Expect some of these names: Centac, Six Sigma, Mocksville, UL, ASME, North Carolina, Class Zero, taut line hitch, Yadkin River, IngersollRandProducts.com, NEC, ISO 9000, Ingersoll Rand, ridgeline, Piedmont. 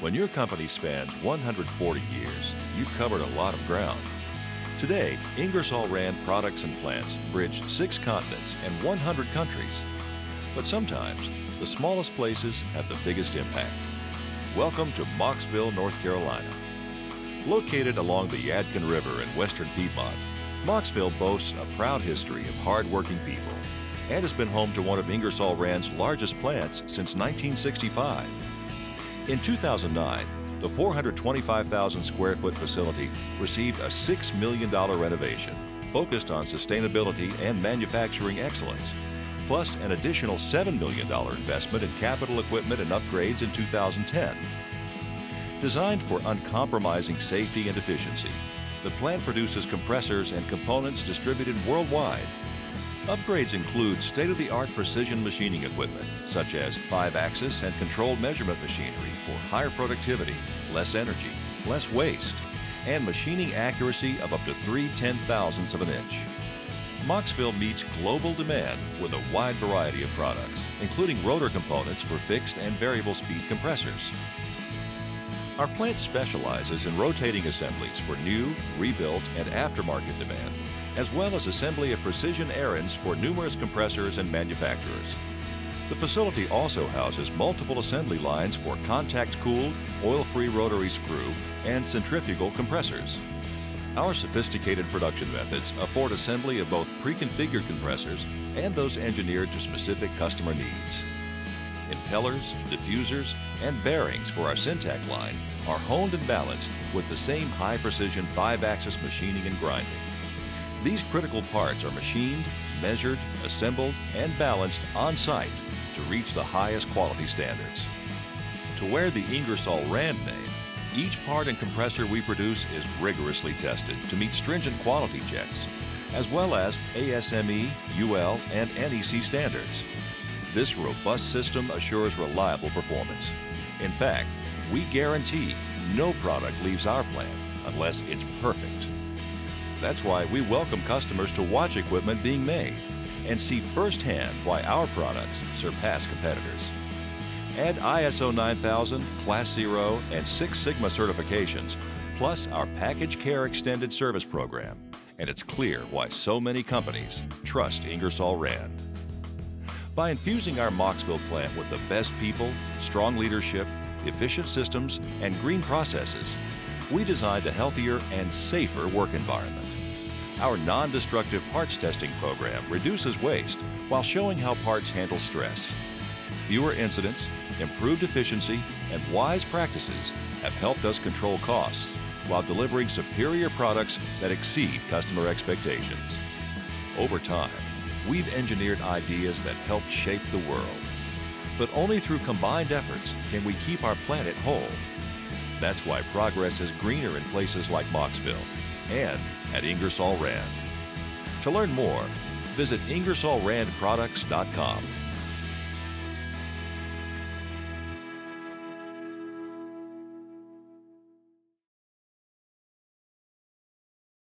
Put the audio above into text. When your company spans 140 years, you've covered a lot of ground. Today, Ingersoll Rand products and plants bridge 6 continents and 100 countries. But sometimes, the smallest places have the biggest impact. Welcome to Mocksville, North Carolina. Located along the Yadkin River in western Piedmont, Mocksville boasts a proud history of hard-working people and has been home to one of Ingersoll Rand's largest plants since 1965. In 2009, the 425,000 square foot facility received a $6 million renovation focused on sustainability and manufacturing excellence, plus an additional $7 million investment in capital equipment and upgrades in 2010. Designed for uncompromising safety and efficiency, the plant produces compressors and components distributed worldwide. Upgrades include state-of-the-art precision machining equipment, such as 5-axis and controlled measurement machinery for higher productivity, less energy, less waste, and machining accuracy of up to 3/10,000ths of an inch. Mocksville meets global demand with a wide variety of products, including rotor components for fixed and variable speed compressors. Our plant specializes in rotating assemblies for new, rebuilt, and aftermarket demand, as well as assembly of precision errands for numerous compressors and manufacturers. The facility also houses multiple assembly lines for contact-cooled, oil-free rotary screw and centrifugal compressors. Our sophisticated production methods afford assembly of both pre-configured compressors and those engineered to specific customer needs. Impellers, diffusers, and bearings for our Centac line are honed and balanced with the same high-precision 5-axis machining and grinding. These critical parts are machined, measured, assembled, and balanced on-site to reach the highest quality standards. To wear the Ingersoll Rand name, each part and compressor we produce is rigorously tested to meet stringent quality checks, as well as ASME, UL, and NEC standards. This robust system assures reliable performance. In fact, we guarantee no product leaves our plant unless it's perfect. That's why we welcome customers to watch equipment being made and see firsthand why our products surpass competitors. Add ISO 9000, Class Zero, and Six Sigma certifications, plus our Package Care Extended Service Program, and it's clear why so many companies trust Ingersoll Rand. By infusing our Mocksville plant with the best people, strong leadership, efficient systems, and green processes, we designed a healthier and safer work environment. Our non-destructive parts testing program reduces waste while showing how parts handle stress. Fewer incidents, improved efficiency, and wise practices have helped us control costs while delivering superior products that exceed customer expectations. Over time, we've engineered ideas that help shape the world. But only through combined efforts can we keep our planet whole. That's why progress is greener in places like Mocksville and at Ingersoll Rand. To learn more, visit IngersollRandProducts.com.